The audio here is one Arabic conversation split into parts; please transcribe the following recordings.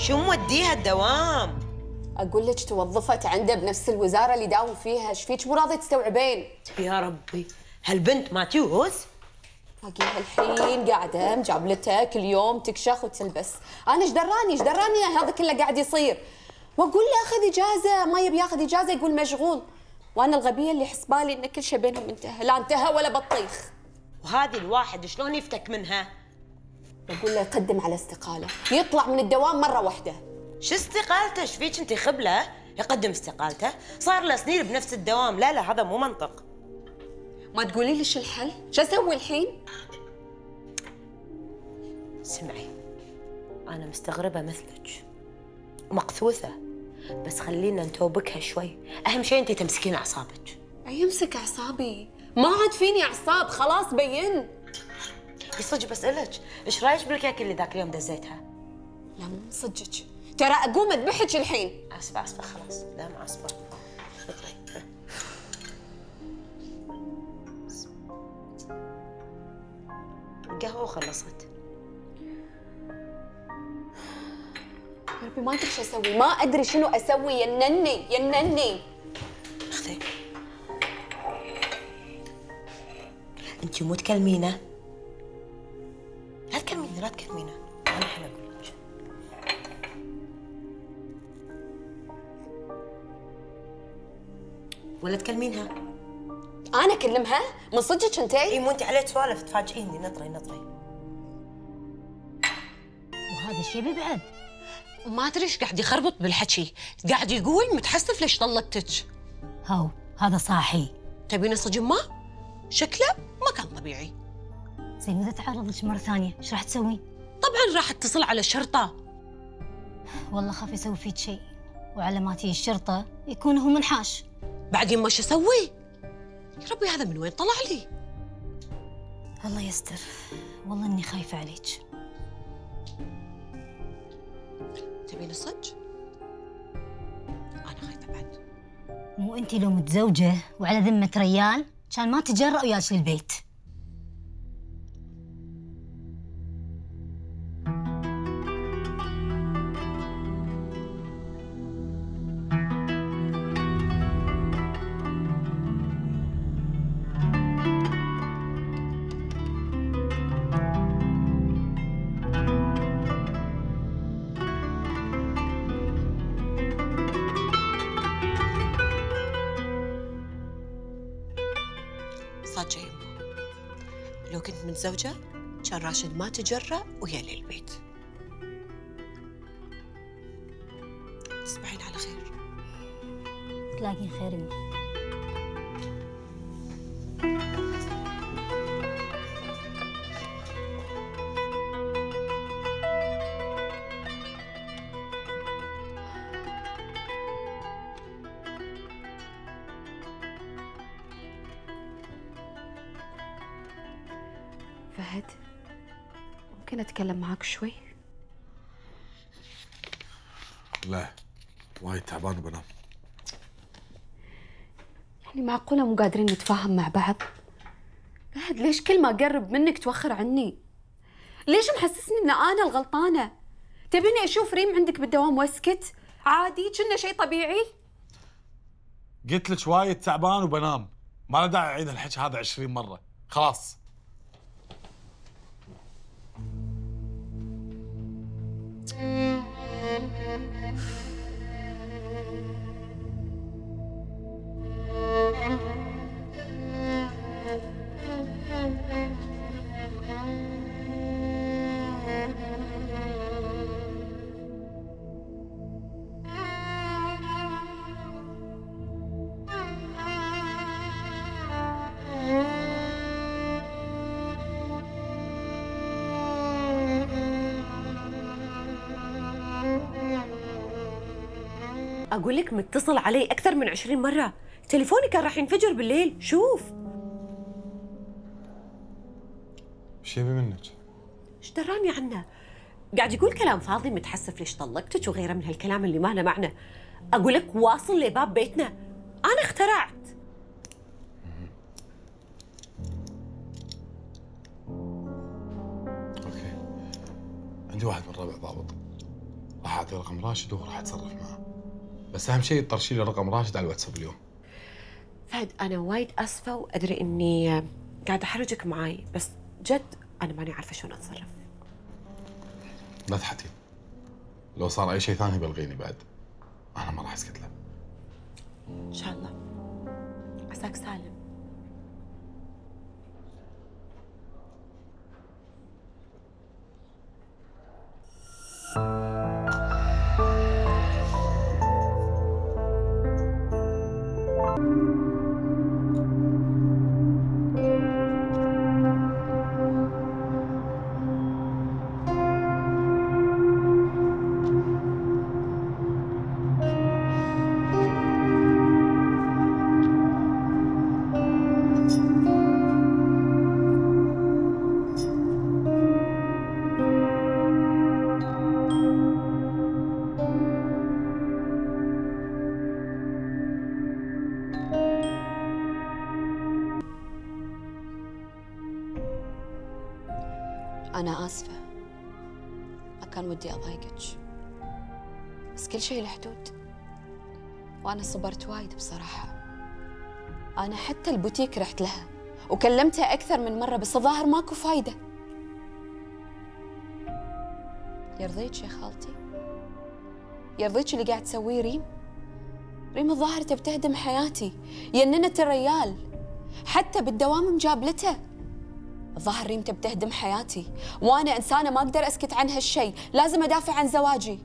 شو موديها الدوام؟ اقول لك توظفت عنده بنفس الوزاره اللي داوم فيها، ايش فيك مو راضيه تستوعبين؟ يا ربي هالبنت ما تيوز؟ باقيها الحين قاعده مجابلتها كل يوم تكشخ وتلبس، انا ايش دراني ايش دراني هذا كله قاعد يصير؟ واقول له اخذ اجازه، ما يبي ياخذ اجازه يقول مشغول، وانا الغبيه اللي احس بالي ان كل شيء بينهم انتهى، لا انتهى ولا بطيخ. وهذه الواحد شلون يفتك منها؟ بقول له يقدم على استقاله، يطلع من الدوام مره واحده. شو استقالته؟ ايش فيك انت خبله؟ يقدم استقالته، صار له سنين بنفس الدوام، لا لا هذا مو منطق. ما تقولي لي شو الحل؟ شو اسوي الحين؟ سمعي، انا مستغربه مثلك مقثوثه، بس خلينا نتوبكها شوي، اهم شيء انت تمسكين اعصابك. يمسك اعصابي؟ ما عاد فيني اعصاب، خلاص بين. صدق بسألك، ايش رايك بالكيك اللي ذاك اليوم دزيتها؟ لا مو صدقك، ترى اقوم اذبحك الحين. اسفه اسفه خلاص، لا ما اسفه. القهوه خلصت. يا ربي ما ادري شو اسوي، ما ادري شنو اسوي، ينني ينني. اختي انت مو تكلمينه؟ لا تكلمينه لا تكلمينه، انا الحين اقول لك. ولا تكلمينها؟ انا اكلمها؟ من صدقك انتي؟ اي مو انت عليك سوالف تفاجئيني، نطري نطري. وهذا الشيء بيبعد. ما ادري ايش قاعد يخربط بالحكي، قاعد يقول متحسف ليش طلقتك. هو هذا صاحي. تبين صدق ما؟ شكله ما كان طبيعي. زين واذا تعرضت مره ثانيه ايش راح تسوي؟ طبعا راح اتصل على الشرطه. والله خاف يسوي فيك شيء، وعلى ما تيجي الشرطه يكون هو منحاش. بعدين ما شو اسوي؟ يا ربي هذا من وين طلع لي؟ الله يستر، والله اني خايفه عليك. تبين الصج؟ انا خايفه بعد. مو انت لو متزوجه وعلى ذمه ريال كان ما تجرأ وياك للبيت. صدقي يمه لو كنت متزوجة كان راشد ما تجرأ ويا للبيت. تصبحين على خير. تلاقين خير يمه. فهد ممكن اتكلم معاك شوي؟ لا وايد تعبان بنام. يعني معقوله مو قادرين نتفاهم مع بعض؟ فهد ليش كل ما اقرب منك توخر عني؟ ليش محسسني ان انا الغلطانه؟ تبيني اشوف ريم عندك بالدوام واسكت؟ عادي كنا شيء طبيعي؟ قلت لك وايد تعبان وبنام، ما له داعي اعيد الحكي هذا 20 مره، خلاص. أقول لك متصل علي أكثر من 20 مرة، تليفوني كان راح ينفجر بالليل، شوف. إيش يبي منك؟ إيش دراني عنه؟ قاعد يقول كلام فاضي، متحسف ليش طلقتك وغيره من هالكلام اللي ما له معنى. أقول لك واصل لباب بيتنا، أنا اخترعت. أوكي. عندي واحد من الربع ضابط. راح اعطي رقم راشد وهو راح يتصرف معه. بس اهم شيء تطرشي لي رقم راشد على الواتساب اليوم. فهد انا وايد اسفه وادري اني قاعده احرجك معي، بس جد انا ماني عارفه شلون اتصرف. لا تحتي، لو صار اي شيء ثاني بلغيني بعد، انا ما راح اسكت له. ان شاء الله عساك سالم. أنا آسفة، ما كان ودي أضايقك، بس كل شيء له حدود، وأنا صبرت وايد بصراحة. أنا حتى البوتيك رحت لها وكلمتها أكثر من مرة، بس الظاهر ماكو فايدة. يرضيك يا خالتي؟ يرضيك اللي قاعد تسويه ريم؟ ريم الظاهر تبي تهدم حياتي، يننت الريال، حتى بالدوام مجابلته. الظاهر ريم تبي تهدم حياتي، وانا انسانه ما اقدر اسكت عن هالشيء، لازم ادافع عن زواجي.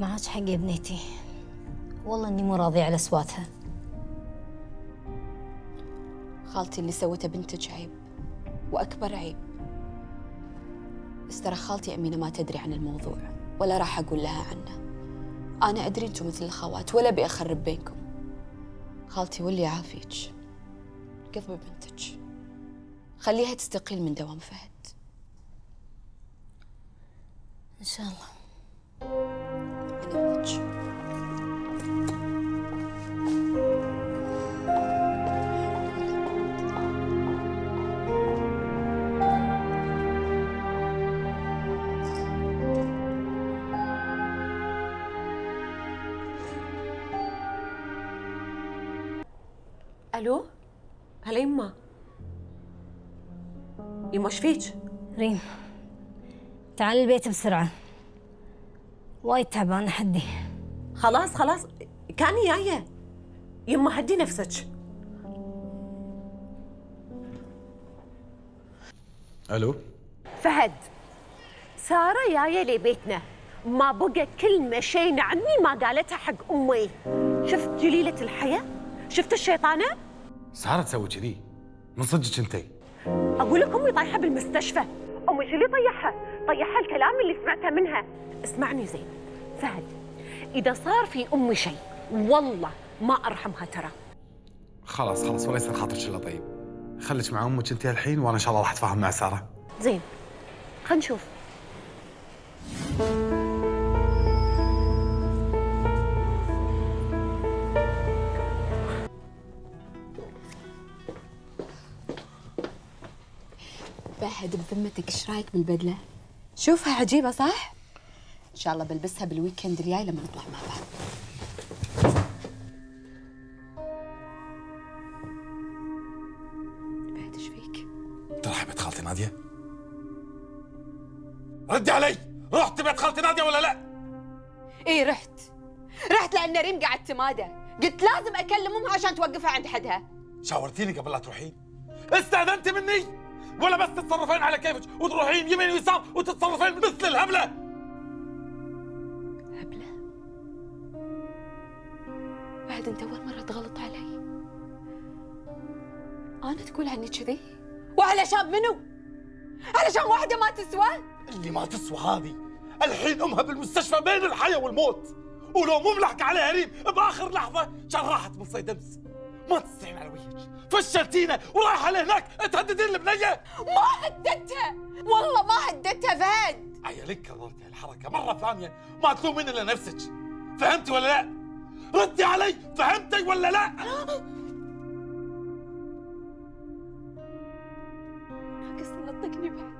معاك حق يا بنيتي، والله اني مو راضيه على اصواتها. خالتي اللي سوته بنتك عيب، واكبر عيب. بس ترى خالتي امينه ما تدري عن الموضوع، ولا راح اقول لها عنه. انا ادري انتم مثل الخوات، ولا ابي اخرب بينكم. خالتي واللي يعافيك، قضبي بنتك، خليها تستقيل من دوام فهد. إن شاء الله. أنا بنتك. ألو؟ هلا يما. يما ايش فيك؟ ريم تعالي البيت بسرعة، وايد تعبانة حدي. خلاص خلاص كاني جاية. يما هدي نفسك. ألو فهد، سارة جاية لبيتنا، ما بقى كلمة شينة عني ما قالتها حق أمي. شفت جليلة الحياة؟ شفت الشيطانة؟ سارة تسوي كذي من صدقك انتي؟ أقول لك أمي طايحة بالمستشفى. أمي شو اللي طيحها؟ طيحها الكلام اللي سمعته منها. اسمعني زين فهد، إذا صار في أمي شيء والله ما أرحمها ترى. خلاص خلاص ولا يصير خاطرك إلا طيب، خليك مع أمك أنت الحين، وأنا إن شاء الله راح أتفاهم مع سارة. زين خلينا نشوف. فهد بذمتك ايش رايك بالبدله؟ شوفها عجيبه صح؟ ان شاء الله بلبسها بالويكند الجاي لما نطلع مع بعض. فهد ايش فيك؟ ترى حبيت خالتي ناديه؟ ردي علي، رحت بيت خالتي ناديه ولا لا؟ ايه رحت لان ريم قاعد تماده، قلت لازم اكلم امها عشان توقفها عند حدها. شاورتيني قبل لا تروحين؟ استاذنتي مني؟ ولا بس تتصرفين على كيفك وتروحين يمين ويسار وتتصرفين مثل الهبله؟ هبله؟ بعد انت اول مره تغلط علي. انا تقول عني كذي؟ وعلشان منو؟ علشان واحده ما تسوى؟ اللي ما تسوى هذه الحين امها بالمستشفى بين الحياه والموت، ولو مو ملحق عليها ريم باخر لحظه كان راحت من صيدمس. ما تستحين على وجهك، فشلتينا ورايحه لهناك تهددين البنيه. ما هددتها، والله ما هددتها فهد. عيالك كررت هالحركه مره ثانيه، ما تلومين الا نفسك. فهمتي ولا لا؟ ردي علي، فهمتي ولا لا؟ ناقص تنطقني بعد.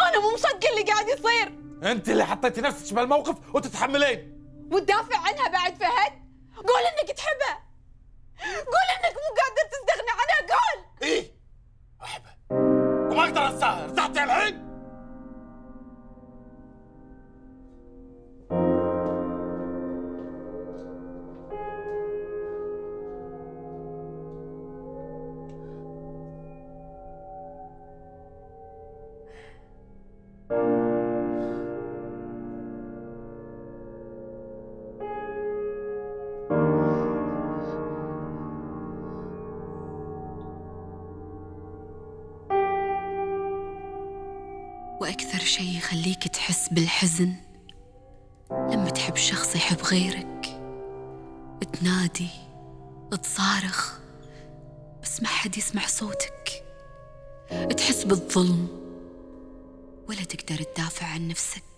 انا مو مصدقه اللي قاعد يصير. انت اللي حطيتي نفسك بهالموقف وتتحملين وتدافع عنها بعد فهد؟ قول انك تحبها، قول انك مو قادر تستغني عنها، قول. ايه احبها وما اقدر انساها، ارتحتي الحين؟ وأكثر شيء يخليك تحس بالحزن لما تحب شخص يحب غيرك، تنادي تصارخ بس ما حد يسمع صوتك، تحس بالظلم ولا تقدر تدافع عن نفسك.